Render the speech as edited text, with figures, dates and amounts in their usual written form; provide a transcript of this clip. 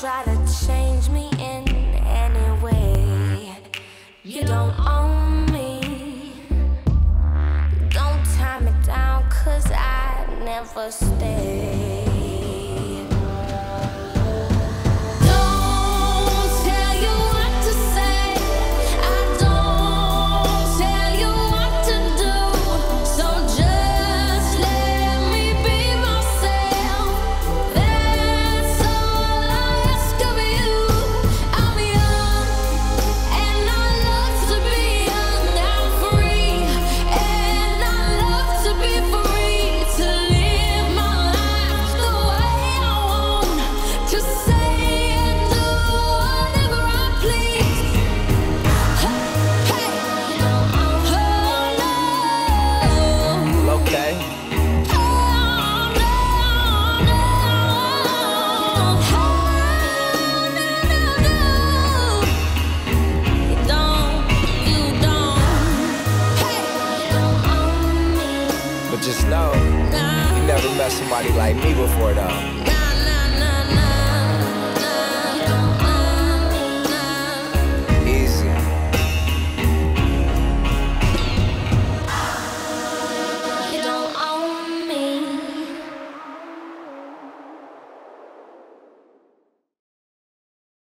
try to change me in any way. You don't own me. Don't tie me down, cause I never stay. Just know, you never met somebody like me before though.